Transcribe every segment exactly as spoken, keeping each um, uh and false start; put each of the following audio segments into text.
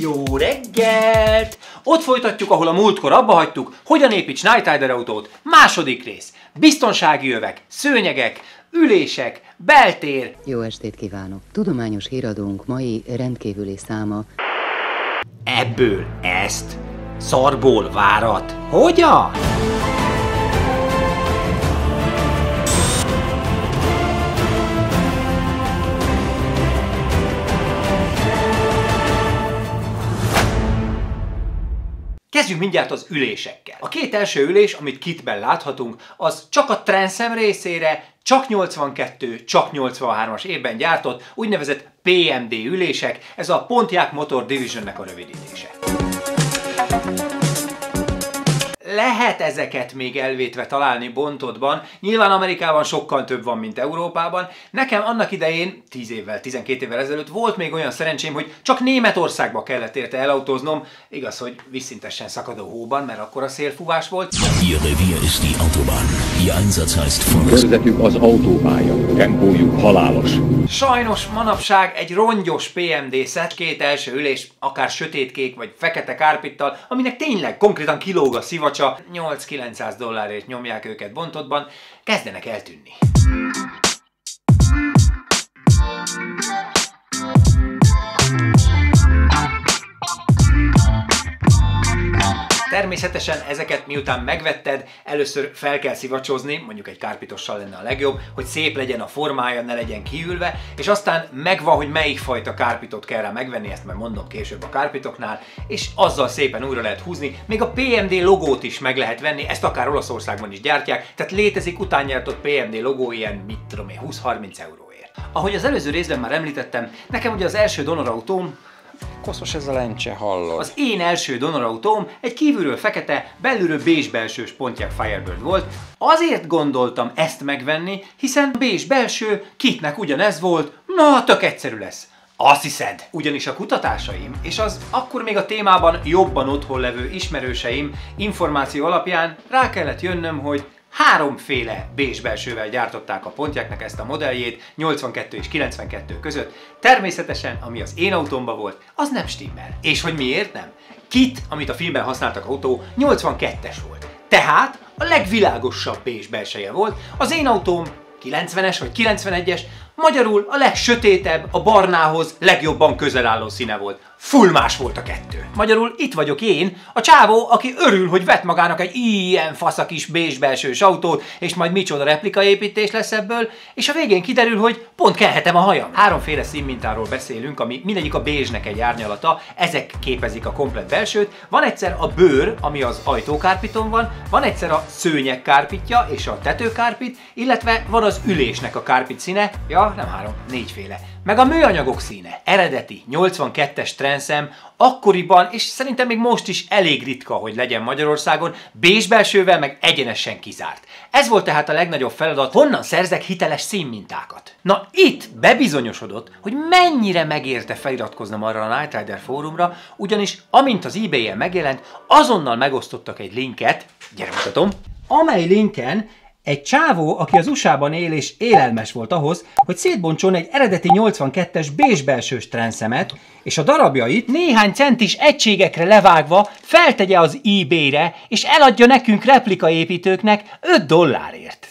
Jó reggelt! Ott folytatjuk, ahol a múltkor abba hagytuk, hogyan építs Knight Rider autót. Második rész. Biztonsági övek, szőnyegek, ülések, beltér. Jó estét kívánok! Tudományos híradónk mai rendkívüli száma. Ebből ezt? Szarból várat? Hogyan? Kezdjük mindjárt az ülésekkel. A két első ülés, amit kitben láthatunk, az csak a Trans Am részére, csak nyolcvankettő, csak nyolcvanhármas évben gyártott, úgynevezett pé em dé ülések, ez a Pontiac Motor Divisionnek a rövidítése. Lehet ezeket még elvétve találni bontodban, nyilván Amerikában sokkal több van, mint Európában. Nekem annak idején, tíz évvel, tizenkét évvel ezelőtt volt még olyan szerencsém, hogy csak Németországba kellett érte elautóznom, igaz, hogy vízszintesen szakadó hóban, mert akkor a szélfúvás volt. Ihr Revier ist die Autobahn. Ihr Einsatz heißt Volks. Körzetük az autópálya, tempójuk halálos. Sajnos manapság egy rongyos pé em dé szett, két első ülés, akár sötétkék vagy fekete kárpittal, aminek tényleg konkrétan kilóg a szivacsa, nyolc-kilencszáz dollárért nyomják őket bontotban, kezdenek eltűnni. Természetesen ezeket miután megvetted, először fel kell szivacsozni, mondjuk egy kárpitossal lenne a legjobb, hogy szép legyen a formája, ne legyen kiülve, és aztán megvan, hogy melyik fajta kárpitot kell rá megvenni, ezt majd mondom később a kárpitoknál, és azzal szépen újra lehet húzni, még a pé em dé logót is meg lehet venni, ezt akár Olaszországban is gyártják, tehát létezik utángyártott pé em dé logó ilyen, mit tudom én, húsz-harminc euróért. Ahogy az előző részben már említettem, nekem ugye az első donorautóm, koszos ez a lencse, hallod. Az én első donorautóm egy kívülről fekete, belülről bézs belsős Pontiac Firebird volt. Azért gondoltam ezt megvenni, hiszen bézs belső, kitnek ugyanez volt, na tök egyszerű lesz. Azt hiszed? Ugyanis a kutatásaim, és az akkor még a témában jobban otthon levő ismerőseim információ alapján rá kellett jönnöm, hogy háromféle bézs belsővel gyártották a Pontiacnak ezt a modelljét nyolcvankettő és kilencvenkettő között. Természetesen, ami az én autómban volt, az nem stimmel. És hogy miért nem? Kit, amit a filmben használtak autó, nyolcvankettes volt. Tehát a legvilágosabb bézs belseje volt, az én autóm kilencvenes vagy kilencvenegyes, magyarul a legsötétebb, a barnához legjobban közel álló színe volt. Full más volt a kettő. Magyarul itt vagyok én, a csávó, aki örül, hogy vett magának egy ilyen fasza kis bézs belsős autót, és majd micsoda replikaépítés lesz ebből, és a végén kiderül, hogy pont kelhetem a hajam. Háromféle színmintáról beszélünk, ami mindegyik a bézsnek egy árnyalata, ezek képezik a komplet belsőt. Van egyszer a bőr, ami az ajtókárpiton van, van egyszer a szőnyeg kárpitja és a tetőkárpit, illetve van az ülésnek a kárpit színe, ja, nem három, négyféle. Meg a műanyagok színe. Eredeti, nyolcvankettes Trans Am, akkoriban, és szerintem még most is elég ritka, hogy legyen Magyarországon, bézs belsővel meg egyenesen kizárt. Ez volt tehát a legnagyobb feladat, honnan szerzek hiteles színmintákat. Na itt bebizonyosodott, hogy mennyire megérte feliratkoznom arra a Knight Rider fórumra, ugyanis amint az eBay-en megjelent, azonnal megosztottak egy linket, gyere mutatom, amely linken egy csávó, aki az u es á-ban él és élelmes volt ahhoz, hogy szétbontson egy eredeti nyolcvankettes bézs belsős Trans Am-et, és a darabjait néhány centis egységekre levágva feltegye az eBay-re, és eladja nekünk replikaépítőknek öt dollárért.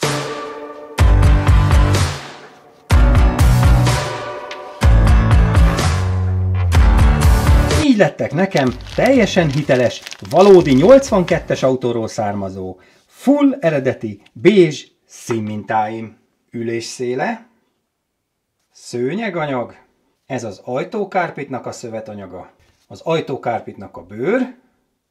Így lettek nekem teljesen hiteles, valódi nyolcvankettes autóról származó, full eredeti bézs színmintáim. Ülésszéle, szőnyeganyag, ez az ajtókárpitnak a szövetanyaga, az ajtókárpitnak a bőr,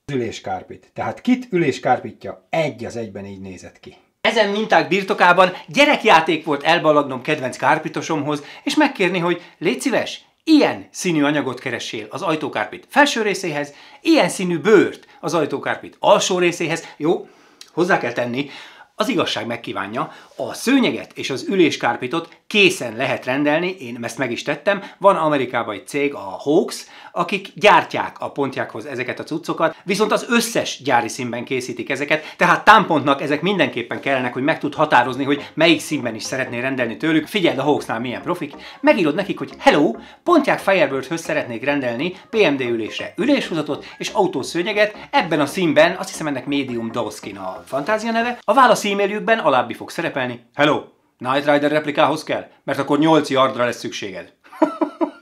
az üléskárpit. Tehát kit üléskárpitja egy az egyben így nézett ki. Ezen minták birtokában gyerekjáték volt elballagnom kedvenc kárpitosomhoz, és megkérni, hogy légy szíves, ilyen színű anyagot keresél az ajtókárpit felső részéhez, ilyen színű bőrt az ajtókárpit alsó részéhez, jó? Hozzá kell tenni, az igazság megkívánja, a szőnyeget és az üléskárpitot készen lehet rendelni, én ezt meg is tettem, van Amerikában egy cég, a Hawks, akik gyártják a Pontiachoz ezeket a cuccokat, viszont az összes gyári színben készítik ezeket, tehát támpontnak ezek mindenképpen kellenek, hogy meg tud határozni, hogy melyik színben is szeretnél rendelni tőlük. Figyeld, a Hawksnál milyen profik, megírod nekik, hogy hello, Pontiac Firebirdhöz szeretnék rendelni pé em dé ülésre üléshozatot és autószőnyeget, ebben a színben, azt hiszem ennek Medium Dawskin a fantázia neve, a válasz e-mailjükben alábbi fog szerepelni, hello, Knight Rider replikához kell, mert akkor nyolc yardra lesz szükséged.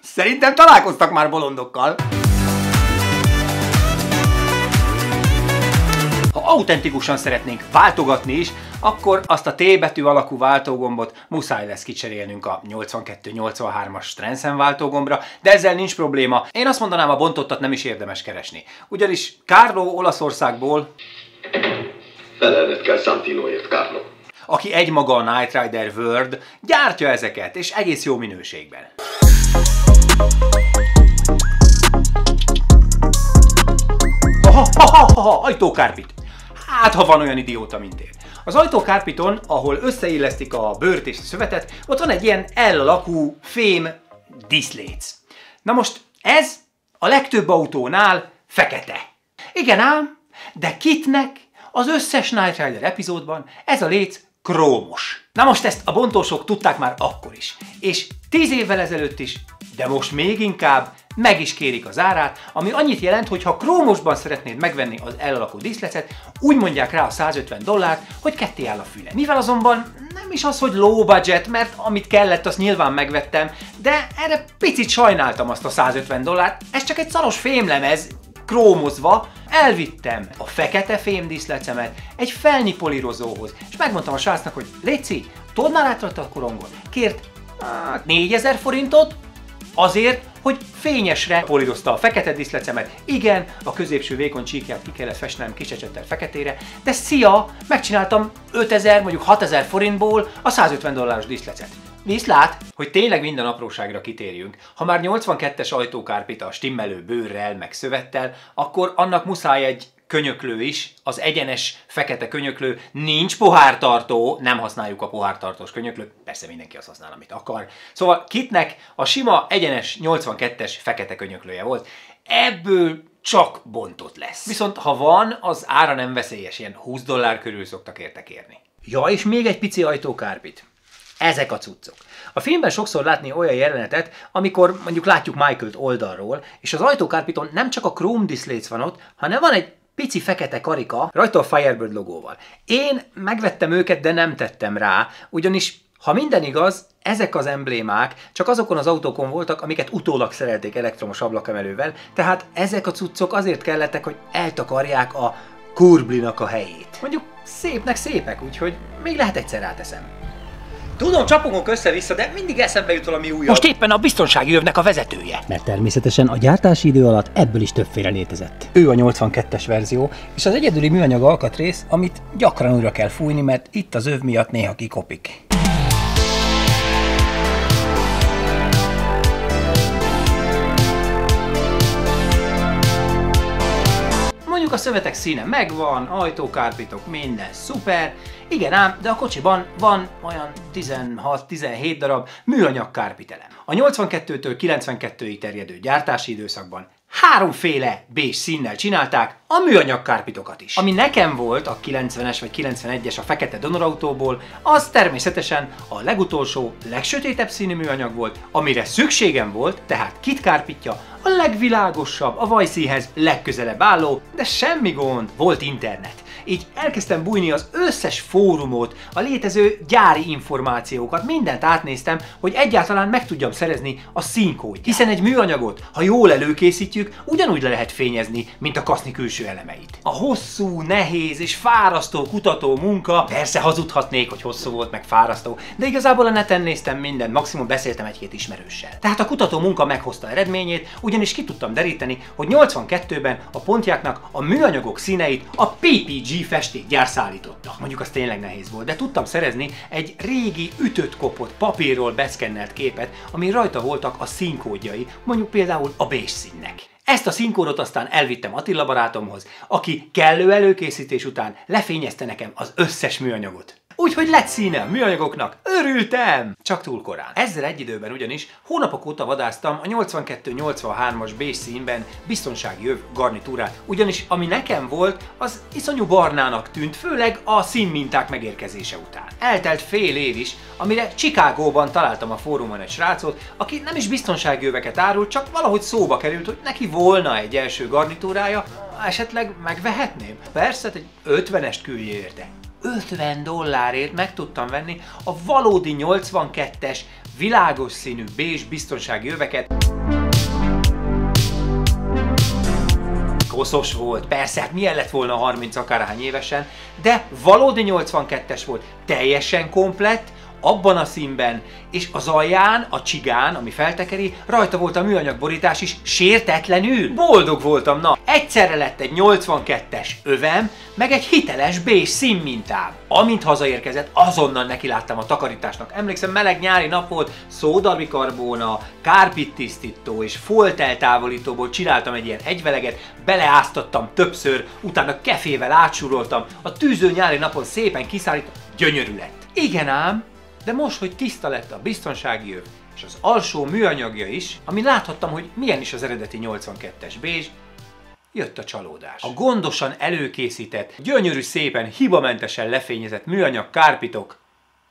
Szerintem találkoztak már bolondokkal. Ha autentikusan szeretnénk váltogatni is, akkor azt a té betű alakú váltógombot muszáj lesz kicserélnünk a nyolcvankettő nyolcvanhármas Trans Am váltógombra, de ezzel nincs probléma. Én azt mondanám, a bontottat nem is érdemes keresni. Ugyanis Carlo Olaszországból... Felelned kell Santinoért, Carlo. Aki egymaga a Knight Rider World, gyártja ezeket, és egész jó minőségben. Ha ha ha ha, ajtókárpit! Hát, ha van olyan idióta, mint én. Az ajtókárpiton, ahol összeillesztik a bőrt és a szövetet, ott van egy ilyen L alakú fém diszléc. Na most ez a legtöbb autónál fekete. Igen ám, de kitnek az összes Knight Rider epizódban ez a léc krómos. Na most ezt a bontósok tudták már akkor is, és tíz évvel ezelőtt is, de most még inkább meg is kérik az árát, ami annyit jelent, hogy ha krómosban szeretnéd megvenni az L alakú díszletet, úgy mondják rá a száz ötven dollárt, hogy ketté áll a füle. Mivel azonban nem is az, hogy low budget, mert amit kellett, azt nyilván megvettem, de erre picit sajnáltam azt a száz ötven dollárt, ez csak egy szaros fémlemez, krómozva, elvittem a fekete fémdíszlecemet egy felnyipolírozóhoz, és megmondtam a srácnak, hogy léci, tudnál átratta a korongon, kért négyezer forintot azért, hogy fényesre polírozta a fekete díszlecemet. Igen, a középső vékony csíkját ki kellett festnem kicsecsettel feketére, de szia, megcsináltam ötezer, mondjuk hatezer forintból a száz ötven dolláros díszlecet. Viszlát, hogy tényleg minden apróságra kitérjünk, ha már nyolcvankettes ajtókárpita a stimmelő bőrrel meg szövettel, akkor annak muszáj egy könyöklő is, az egyenes fekete könyöklő, nincs pohártartó, nem használjuk a pohártartós könyöklőt, persze mindenki azt használ, amit akar. Szóval kitnek a sima egyenes nyolcvankettes fekete könyöklője volt, ebből csak bontott lesz. Viszont ha van, az ára nem veszélyes, ilyen húsz dollár körül szoktak érte kérni. Ja, és még egy pici ajtókárpit. Ezek a cuccok. A filmben sokszor látni olyan jelenetet, amikor mondjuk látjuk Michaelt oldalról, és az ajtókárpiton nem csak a króm diszléc van ott, hanem van egy pici fekete karika, rajta a Firebird logóval. Én megvettem őket, de nem tettem rá, ugyanis ha minden igaz, ezek az emblémák csak azokon az autókon voltak, amiket utólag szerelték elektromos ablakemelővel, tehát ezek a cuccok azért kellettek, hogy eltakarják a kurblinak a helyét. Mondjuk szépnek szépek, úgyhogy még lehet egyszer ráteszem. Tudom, csapogok össze-vissza, de mindig eszembe jut valami újabb. Most éppen a biztonsági övnek a vezetője. Mert természetesen a gyártási idő alatt ebből is többféle létezett. Ő a nyolcvankettes verzió, és az egyedüli műanyag alkatrész, amit gyakran újra kell fújni, mert itt az öv miatt néha kikopik. Mondjuk a szövetek színe megvan, ajtókárpitok, minden szuper. Igen ám, de a kocsiban van olyan tizenhat tizenhét darab műanyag kárpitelem. A nyolcvankettőtől kilencvenkettőig terjedő gyártási időszakban háromféle bés színnel csinálták a műanyag kárpitokat is. Ami nekem volt a kilencvenes vagy kilencvenegyes a fekete donorautóból, az természetesen a legutolsó, legsötétebb színű műanyag volt, amire szükségem volt, tehát kit kárpitja, a legvilágosabb, a vajszínhez legközelebb álló, de semmi gond, volt internet. Így elkezdtem bújni az összes fórumot, a létező gyári információkat, mindent átnéztem, hogy egyáltalán meg tudjam szerezni a színkódját. Hiszen egy műanyagot, ha jól előkészítjük, ugyanúgy le lehet fényezni, mint a kaszni külső elemeit. A hosszú, nehéz és fárasztó kutató munka, persze hazudhatnék, hogy hosszú volt meg fárasztó, de igazából a neten néztem mindent, maximum beszéltem egy-két ismerőssel. Tehát a kutató munka meghozta eredményét, ugyanis ki tudtam deríteni, hogy nyolcvankettőben a Pontiacnak a műanyagok színeit a pé pé gé festékgyár szállította. Mondjuk az tényleg nehéz volt, de tudtam szerezni egy régi, ütött kopott papírról beszkennelt képet, ami rajta voltak a színkódjai, mondjuk például a bés színnek. Ezt a színkódot aztán elvittem Attila barátomhoz, aki kellő előkészítés után lefényezte nekem az összes műanyagot. úgyhogy lett színe a műanyagoknak, örültem! Csak túl korán. Ezzel egy időben ugyanis hónapok óta vadáztam a nyolcvankettő nyolcvanhármas bézs színben biztonsági öv garnitúrát, ugyanis ami nekem volt, az iszonyú barnának tűnt, főleg a színminták megérkezése után. Eltelt fél év is, amire Chicagóban találtam a fórumon egy srácot, aki nem is biztonsági öveket árult, csak valahogy szóba került, hogy neki volna egy első garnitúrája, esetleg megvehetném. Persze, egy ötvenest küldje érte. ötven dollárért meg tudtam venni a valódi nyolcvankettes világos színű bézs biztonsági öveket. Koszos volt, persze, hát milyen lett volna harminc akárhány évesen, de valódi nyolcvankettes volt, teljesen komplett, abban a színben, és az alján, a csigán, ami feltekeri, rajta volt a műanyag borítás is sértetlenül. Boldog voltam, na! Egyszerre lett egy nyolcvankettes övem, meg egy hiteles bézs színmintám. Amint hazaérkezett, azonnal nekiláttam a takarításnak. Emlékszem, meleg nyári nap volt, szódabikarbóna, kárpittisztító és folteltávolítóból csináltam egy ilyen egyveleget, beleáztattam többször, utána kefével átsúroltam, a tűző nyári napon szépen kiszállítottam, gyönyörű lett. Igen ám, de most, hogy tiszta lett a biztonsági öv és az alsó műanyagja is, ami láthattam, hogy milyen is az eredeti nyolcvankettes bézs, jött a csalódás. A gondosan előkészített, gyönyörű szépen, hibamentesen lefényezett műanyag kárpitok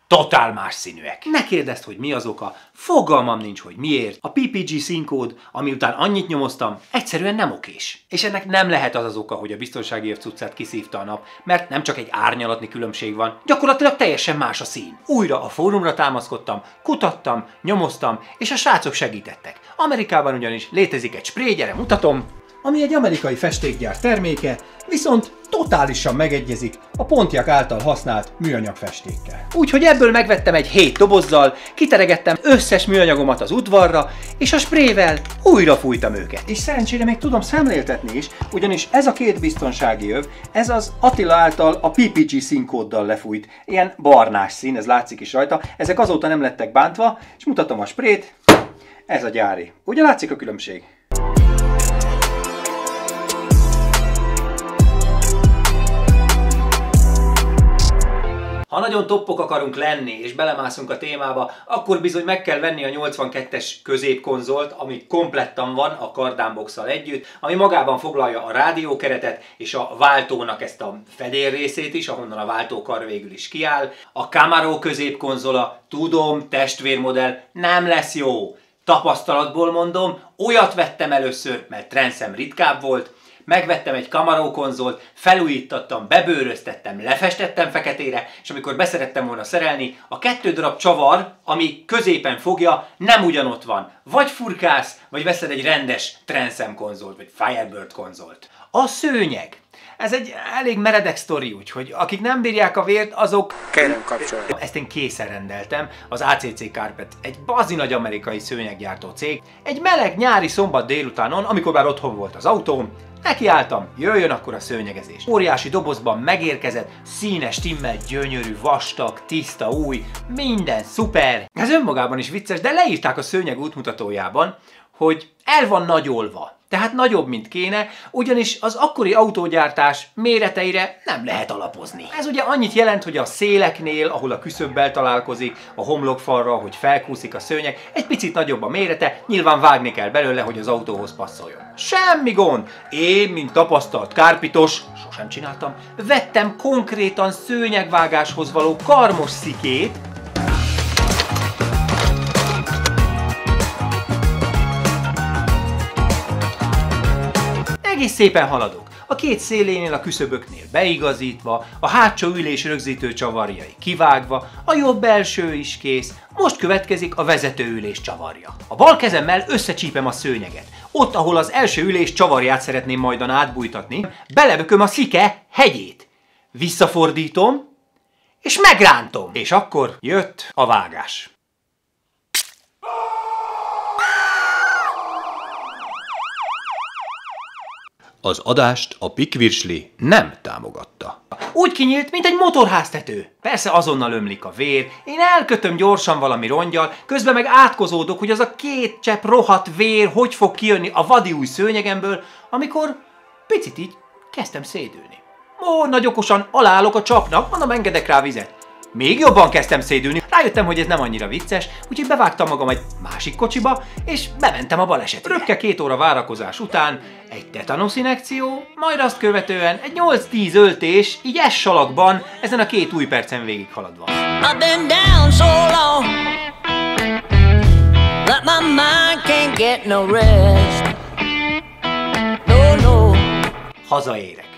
totál más színűek. Ne kérdezd, hogy mi az oka, fogalmam nincs, hogy miért. A pé pé gé színkód, ami után annyit nyomoztam, egyszerűen nem okés. És ennek nem lehet az az oka, hogy a biztonsági év cuccát kiszívta a nap, mert nem csak egy árnyalatni különbség van, gyakorlatilag teljesen más a szín. Újra a fórumra támaszkodtam, kutattam, nyomoztam, és a srácok segítettek. Amerikában ugyanis létezik egy spray, gyere mutatom, ami egy amerikai festékgyár terméke, viszont totálisan megegyezik a Pontiac által használt műanyag festékkel. Úgyhogy ebből megvettem egy hét dobozzal, kiteregettem összes műanyagomat az udvarra, és a sprével újra fújtam őket. És szerencsére még tudom szemléltetni is, ugyanis ez a két biztonsági öv, ez az Attila által a pé pé gé színkóddal lefújt, ilyen barnás szín, ez látszik is rajta, ezek azóta nem lettek bántva, és mutatom a sprét, ez a gyári. Ugye látszik a különbség? Ha nagyon toppok akarunk lenni, és belemászunk a témába, akkor bizony meg kell venni a nyolcvankettes középkonzolt, ami komplettan van a kardánboxsal együtt, ami magában foglalja a rádiókeretet és a váltónak ezt a fedél részét is, ahonnan a váltókar végül is kiáll. A Camaro középkonzola, tudom, testvérmodell, nem lesz jó. Tapasztalatból mondom, olyat vettem először, mert Trans Am ritkább volt. Megvettem egy Camaro konzolt, felújítottam, bebőröztettem, lefestettem feketére, és amikor beszerettem volna szerelni, a kettő darab csavar, ami középen fogja, nem ugyanott van. Vagy furkálsz, vagy veszed egy rendes Trans Am konzolt, vagy Firebird konzolt. A szőnyeg. Ez egy elég meredek sztori, úgyhogy akik nem bírják a vért, azok... Kérem kapcsolja. Ezt én készen rendeltem, az á cé cé Carpet, egy bazi nagy amerikai szőnyeggyártó cég. Egy meleg nyári szombat délutánon, amikor már otthon volt az autóm, nekiálltam, jöjjön akkor a szőnyegezés. Óriási dobozban megérkezett, színes, timmel, gyönyörű, vastag, tiszta, új, minden szuper. Ez önmagában is vicces, de leírták a szőnyeg útmutatójában, hogy el van nagyolva. Tehát nagyobb, mint kéne, ugyanis az akkori autógyártás méreteire nem lehet alapozni. Ez ugye annyit jelent, hogy a széleknél, ahol a küszöbbel találkozik, a homlokfalra, hogy felkúszik a szőnyeg, egy picit nagyobb a mérete, nyilván vágni kell belőle, hogy az autóhoz passzoljon. Semmi gond! Én, mint tapasztalt kárpitos, sosem csináltam, vettem konkrétan szőnyegvágáshoz való karmos szikét, és szépen haladok. A két szélénél, a küszöböknél beigazítva, a hátsó ülés rögzítő csavarjai kivágva, a jobb belső is kész, most következik a vezető ülés csavarja. A bal kezemmel összecsípem a szőnyeget. Ott, ahol az első ülés csavarját szeretném majdan átbújtatni, belebököm a szike hegyét. Visszafordítom, és megrántom. És akkor jött a vágás. Az adást a Pikvirsli nem támogatta. Úgy kinyílt, mint egy motorháztető. Persze azonnal ömlik a vér, én elkötöm gyorsan valami rongyal, közben meg átkozódok, hogy az a két csepp rohadt vér hogy fog kijönni a vadi új szőnyegemből, amikor picit így kezdtem szédülni. Ó, nagy okosan alállok a csapnak, mondom, engedek rá vizet. Még jobban kezdtem szédülni, rájöttem, hogy ez nem annyira vicces, úgyhogy bevágtam magam egy másik kocsiba, és bementem a balesetre. Röpke két óra várakozás után egy tetanusz injekció, majd azt követően egy nyolc-tíz öltés, így es salakban, ezen a két új percen végig haladva. I've been down so long, but my mind can't get no rest. No, no. Hazaérek.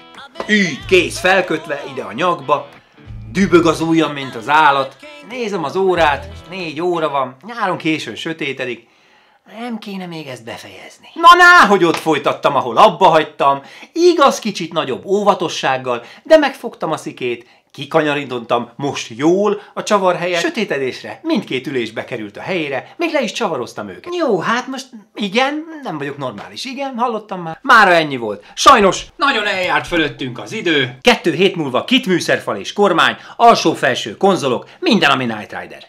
Így, kéz felkötve ide a nyakba, dübög az ujjam, mint az állat. Nézem az órát, négy óra van, nyáron későn sötétedik. Nem kéne még ezt befejezni. Na ná, hogy ott folytattam, ahol abba hagytam. Igaz, kicsit nagyobb óvatossággal, de megfogtam a szikét, kikanyarítottam most jól a csavar helyet. Sötétedésre mindkét ülés bekerült a helyére, még le is csavaroztam őket. Jó, hát most igen, nem vagyok normális. Igen, hallottam már. Mára ennyi volt. Sajnos nagyon eljárt fölöttünk az idő. Kettő hét múlva kit műszerfal és kormány, alsó-felső konzolok, minden, ami Knight Rider.